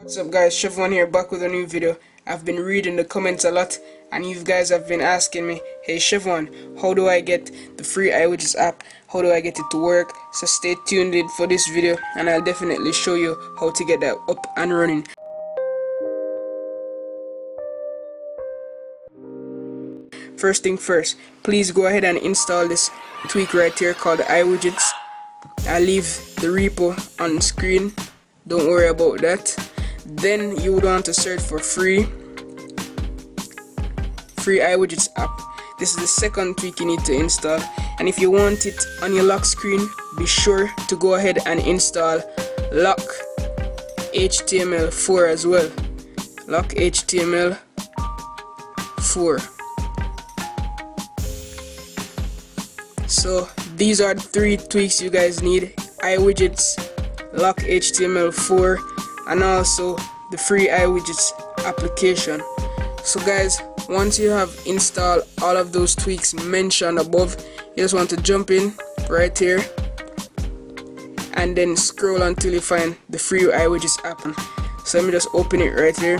What's up guys, Chevron here, back with a new video. I've been reading the comments a lot and you guys have been asking me, hey Chevron, how do I get the free iWidgets app? How do I get it to work? So stay tuned in for this video and I'll definitely show you how to get that up and running. First thing first, please go ahead and install this tweak right here called iWidgets. I'll leave the repo on the screen, don't worry about that. Then you would want to search for free iWidgets app. This is the second tweak you need to install, and if you want it on your lock screen, be sure to go ahead and install Lock HTML 4 as well. Lock HTML 4. So these are the three tweaks you guys need: iWidgets, Lock HTML 4, and also the free iWidgets application. So guys, once you have installed all of those tweaks mentioned above, you just want to jump in right here and then scroll until you find the free iWidgets app. So let me just open it right here.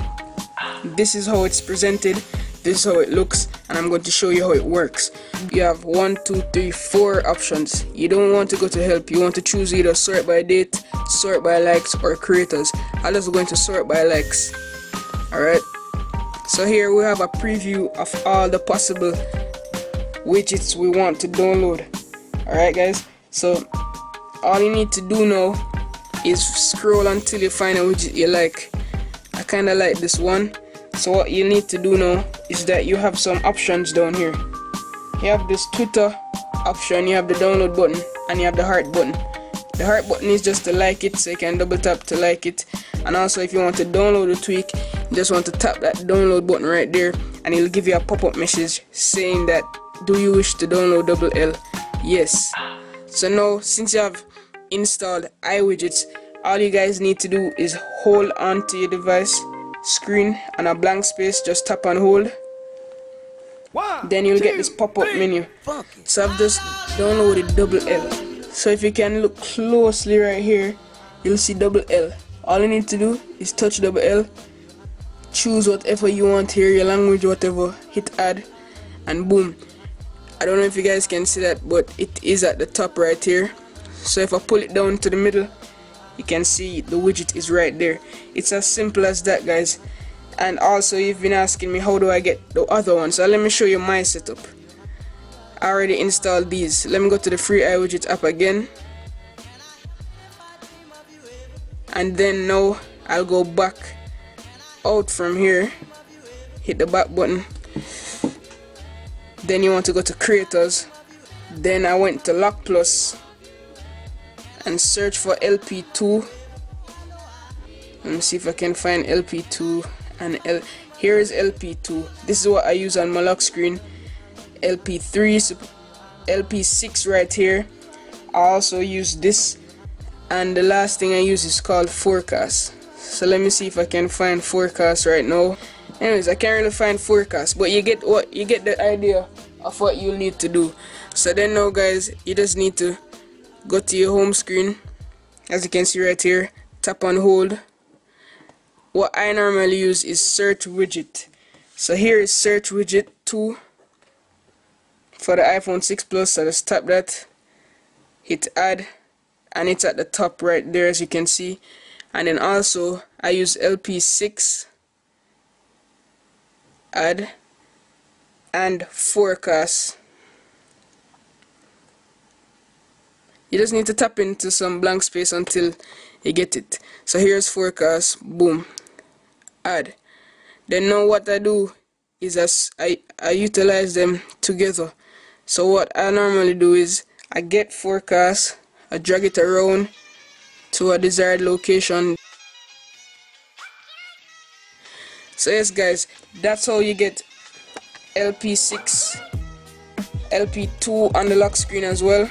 This is how it's presented, this is how it looks, and I'm going to show you how it works. You have 1, 2, 3, 4 options. You don't want to go to help, you want to choose either sort by date, sort by likes, or creators. I'm just going to sort by likes. Alright, so here we have a preview of all the possible widgets we want to download. Alright guys, so all you need to do now is scroll until you find a widget you like. I kinda like this one. So what you need to do now is that you have some options down here. You have this Twitter option, you have the download button, and you have the heart button. The heart button is just to like it, so you can double tap to like it. And also if you want to download a tweak, you just want to tap that download button right there, and it'll give you a pop-up message saying that, do you wish to download LL? Yes. So now, since you have installed iWidgets, all you guys need to do is hold on to your device screen and a blank space, just tap and hold. Then you'll get this pop-up menu. So I've just downloaded LL. So if you can look closely right here, you'll see LL. All you need to do is touch LL, choose whatever you want here, your language, whatever, hit add, and boom. I don't know if you guys can see that, but it is at the top right here. So if I pull it down to the middle, you can see the widget is right there. It's as simple as that guys. And also you've been asking me, how do I get the other one? So let me show you my setup. I already installed these. Let me go to the free iWidgets app again, and then now I'll go back out from here, hit the back button. Then you want to go to creators. Then I went to Lock Plus and search for LP2. Let me see if I can find LP2 and here is LP2. This is what I use on my lock screen. LP3, LP6 right here. I also use this, and the last thing I use is called Forecast. So let me see if I can find Forecast right now. Anyways, I can't really find Forecast, but you get the idea of what you need to do. So then now guys, you just need to go to your home screen, as you can see right here, tap and hold. What I normally use is search widget. So here is search widget 2 for the iPhone 6 Plus, so just tap that, hit add, and it's at the top right there, as you can see. And then also I use LP6, add, and Forecast. You just need to tap into some blank space until you get it. So here's Forecast, boom, add. Then now what I do is I utilize them together. So what I normally do is I get Forecast, I drag it around to a desired location. So yes guys, that's how you get LP6, LP2 on the lock screen as well,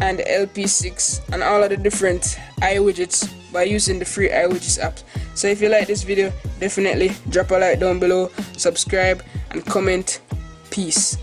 and LP6, and all of the different iWidgets by using the free iWidgets app. So if you like this video, definitely drop a like down below, subscribe, and comment. Peace.